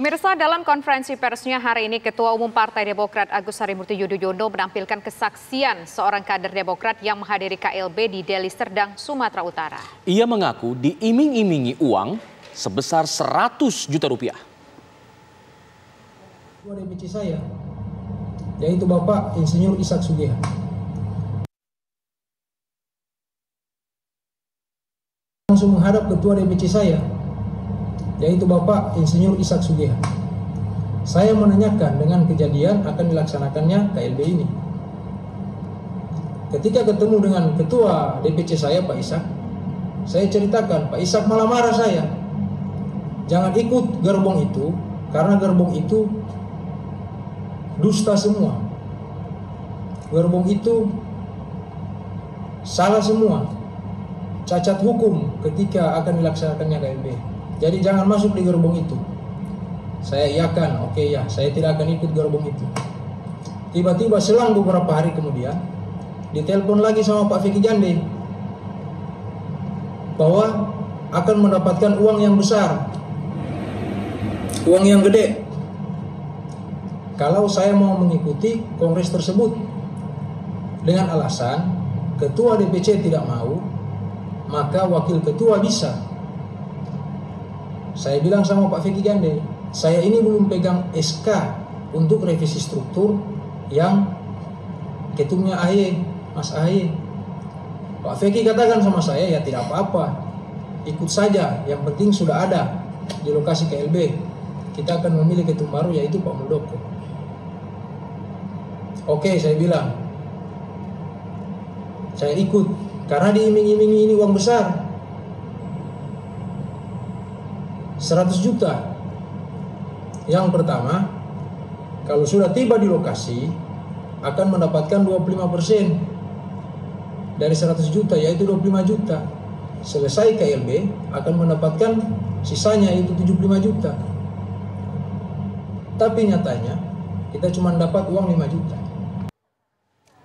Pemirsa, dalam konferensi persnya hari ini, Ketua Umum Partai Demokrat Agus Harimurti Yudhoyono menampilkan kesaksian seorang kader Demokrat yang menghadiri KLB di Deli Serdang, Sumatera Utara. Ia mengaku diiming-imingi uang sebesar 100 juta rupiah. Dua MC saya, yaitu Bapak Insinyur Ishak Sugihan. Langsung menghadap Ketua MC saya, yaitu Bapak Insinyur Ishak Sugihan. Saya menanyakan dengan kejadian akan dilaksanakannya KLB ini. Ketika ketemu dengan Ketua DPC saya, Pak Ishak, saya ceritakan, Pak Ishak malah marah saya. Jangan ikut gerbong itu, karena gerbong itu dusta semua. Gerbong itu salah semua. Cacat hukum ketika akan dilaksanakannya KLB. Jadi jangan masuk di gerbong itu. Saya iakan, oke ya, saya tidak akan ikut gerbong itu. Tiba-tiba selang beberapa hari kemudian, ditelepon lagi sama Pak Fiki Jande, bahwa akan mendapatkan uang yang besar, uang yang gede, kalau saya mau mengikuti kongres tersebut. Dengan alasan Ketua DPC tidak mau, maka Wakil Ketua bisa. Saya bilang sama Pak Fiki Jande, saya ini belum pegang SK untuk revisi struktur yang ketumnya AHY, Mas AHY. Pak Fiki katakan sama saya, ya tidak apa-apa, ikut saja, yang penting sudah ada di lokasi KLB. Kita akan memilih ketum baru, yaitu Pak Moeldoko. Oke, saya bilang, saya ikut, karena diiming-imingi ini uang besar. 100 juta. Yang pertama, kalau sudah tiba di lokasi akan mendapatkan 25% dari 100 juta, yaitu 25 juta. Selesai KLB akan mendapatkan sisanya, yaitu 75 juta. Tapi nyatanya kita cuma dapat uang 5 juta.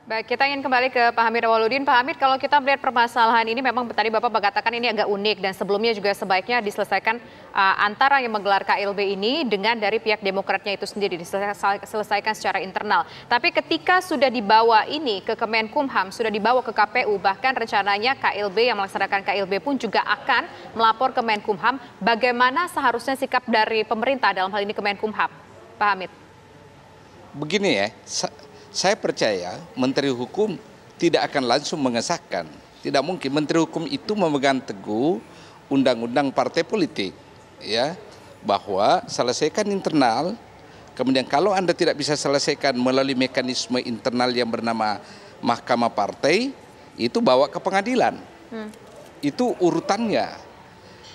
Baik, kita ingin kembali ke Pak Hamid Awaluddin. Pak Hamid, kalau kita melihat permasalahan ini, memang tadi Bapak mengatakan ini agak unik, dan sebelumnya juga sebaiknya diselesaikan antara yang menggelar KLB ini dengan dari pihak Demokratnya itu sendiri, diselesaikan secara internal. Tapi ketika sudah dibawa ini ke Kemenkumham, sudah dibawa ke KPU, bahkan rencananya KLB yang melaksanakan KLB pun juga akan melapor ke Kemenkumham. Bagaimana seharusnya sikap dari pemerintah dalam hal ini Kemenkumham, Pak Hamid? Begini ya, saya percaya Menteri Hukum tidak akan langsung mengesahkan. Tidak mungkin. Menteri Hukum itu memegang teguh undang-undang partai politik, ya, bahwa selesaikan internal. Kemudian kalau Anda tidak bisa selesaikan melalui mekanisme internal yang bernama Mahkamah Partai, itu bawa ke pengadilan. Itu urutannya.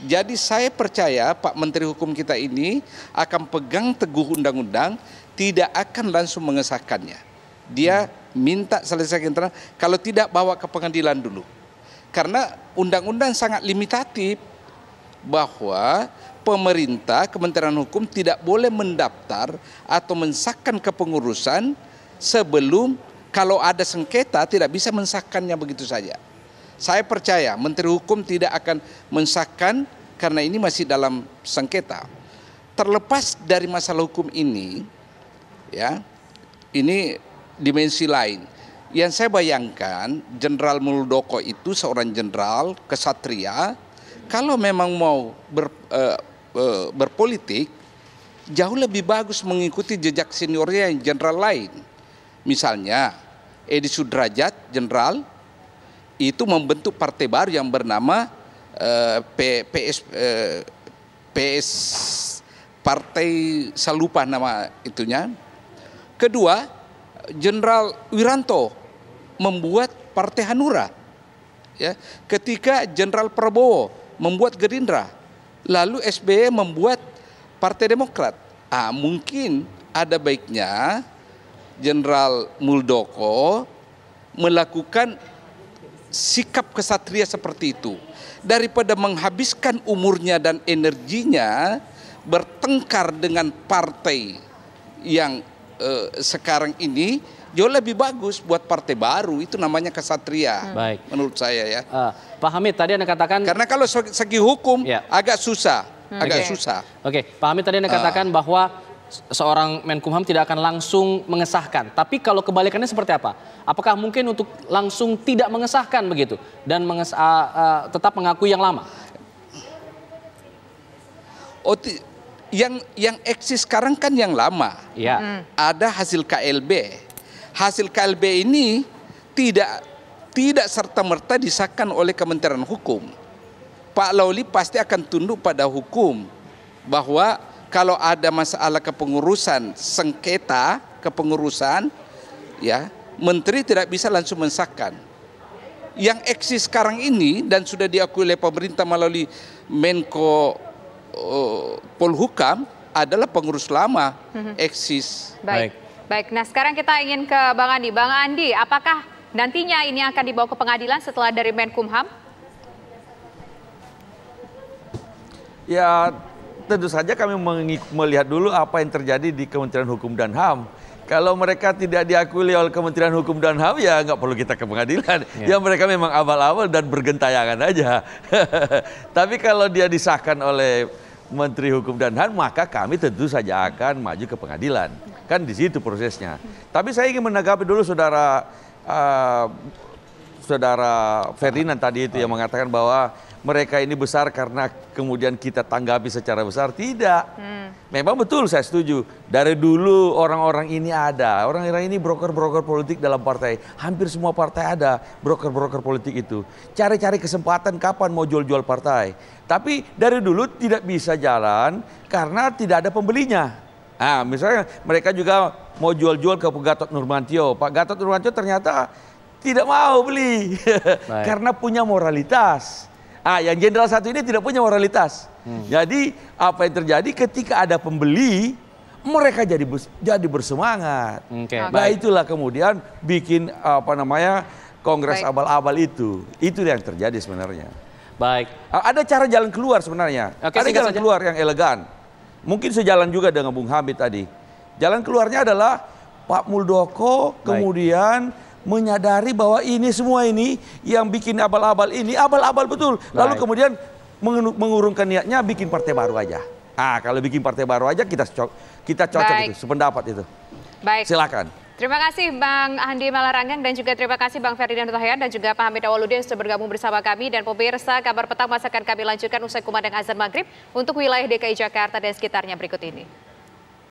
Jadi saya percaya Pak Menteri Hukum kita ini akan pegang teguh undang-undang, tidak akan langsung mengesahkannya. Dia minta selesai internal, kalau tidak bawa ke pengadilan dulu. Karena undang-undang sangat limitatif bahwa pemerintah, Kementerian Hukum tidak boleh mendaftar atau mensahkan kepengurusan sebelum, kalau ada sengketa tidak bisa mensahkannya begitu saja. Saya percaya Menteri Hukum tidak akan mensahkan karena ini masih dalam sengketa. Terlepas dari masalah hukum ini, ya, ini dimensi lain. Yang saya bayangkan, Jenderal Moeldoko itu seorang jenderal kesatria. Kalau memang mau berpolitik, jauh lebih bagus mengikuti jejak seniornya yang jenderal lain. Misalnya, Edi Sudrajat, jenderal, itu membentuk partai baru yang bernama PPS, Partai Salupa nama itunya. Kedua, Jenderal Wiranto membuat Partai Hanura, ya. Ketika Jenderal Prabowo membuat Gerindra, lalu SBY membuat Partai Demokrat. Mungkin ada baiknya Jenderal Moeldoko melakukan sikap kesatria seperti itu daripada menghabiskan umurnya dan energinya bertengkar dengan partai yang sekarang ini. Jauh lebih bagus buat partai baru, itu namanya kesatria. Baik, menurut saya ya. Pak Hamid, tadi Anda katakan, karena kalau segi hukum ya, agak susah. agak susah. Oke, Pak Hamid tadi Anda katakan bahwa seorang Menkumham tidak akan langsung mengesahkan. Tapi kalau kebalikannya seperti apa? Apakah mungkin untuk langsung tidak mengesahkan begitu dan tetap mengakui yang lama? Yang eksis sekarang kan yang lama. Ya. Ada hasil KLB. Hasil KLB ini tidak serta-merta disahkan oleh Kementerian Hukum. Pak Laoly pasti akan tunduk pada hukum bahwa kalau ada masalah kepengurusan, sengketa kepengurusan, ya, menteri tidak bisa langsung mensahkan. Yang eksis sekarang ini dan sudah diakui oleh pemerintah melalui Menko Pol hukam adalah pengurus lama eksis. Baik. Nah, sekarang kita ingin ke Bang Andi. Bang Andi, apakah nantinya ini akan dibawa ke pengadilan setelah dari Menkumham? Ya, tentu saja kami melihat dulu apa yang terjadi di Kementerian Hukum dan HAM. Kalau mereka tidak diakui oleh Kementerian Hukum dan HAM, ya nggak perlu kita ke pengadilan. Ya, mereka memang abal-abal dan bergentayangan aja. Tapi kalau dia disahkan oleh Menteri Hukum dan HAM, maka kami tentu saja akan maju ke pengadilan. Kan di situ prosesnya. Tapi saya ingin menanggapi dulu saudara Ferdinand tadi itu yang mengatakan bahwa mereka ini besar karena kemudian kita tanggapi secara besar. Tidak. Memang betul, saya setuju. Dari dulu orang-orang ini ada. Orang-orang ini broker-broker politik dalam partai. Hampir semua partai ada broker-broker politik itu. Cari-cari kesempatan kapan mau jual-jual partai. Tapi dari dulu tidak bisa jalan karena tidak ada pembelinya. Nah, misalnya mereka juga mau jual-jual ke Pak Gatot Nurmantyo. Pak Gatot Nurmantyo ternyata tidak mau beli karena punya moralitas. Ah, yang jenderal satu ini tidak punya moralitas. Jadi apa yang terjadi ketika ada pembeli, mereka jadi bersemangat. Nah, itulah kemudian bikin apa namanya kongres abal-abal itu. Itu yang terjadi sebenarnya. Baik. Ada cara jalan keluar sebenarnya. Ada jalan keluar yang elegan. Mungkin sejalan juga dengan Bung Hamid tadi. Jalan keluarnya adalah Pak Moeldoko kemudian menyadari bahwa ini semua ini yang bikin abal-abal ini, abal-abal betul. Lalu kemudian mengurungkan niatnya bikin partai baru aja. Ah, kalau bikin partai baru aja kita cocok itu, sependapat itu. Baik. Silakan. Terima kasih Bang Andi Malarangeng dan juga terima kasih Bang Ferdinand Tuahyan dan juga Pak Hamid Awaluddin sudah bergabung bersama kami. Dan pemirsa, Kabar Petang masih akan kami lanjutkan usai kumandang azan maghrib untuk wilayah DKI Jakarta dan sekitarnya berikut ini.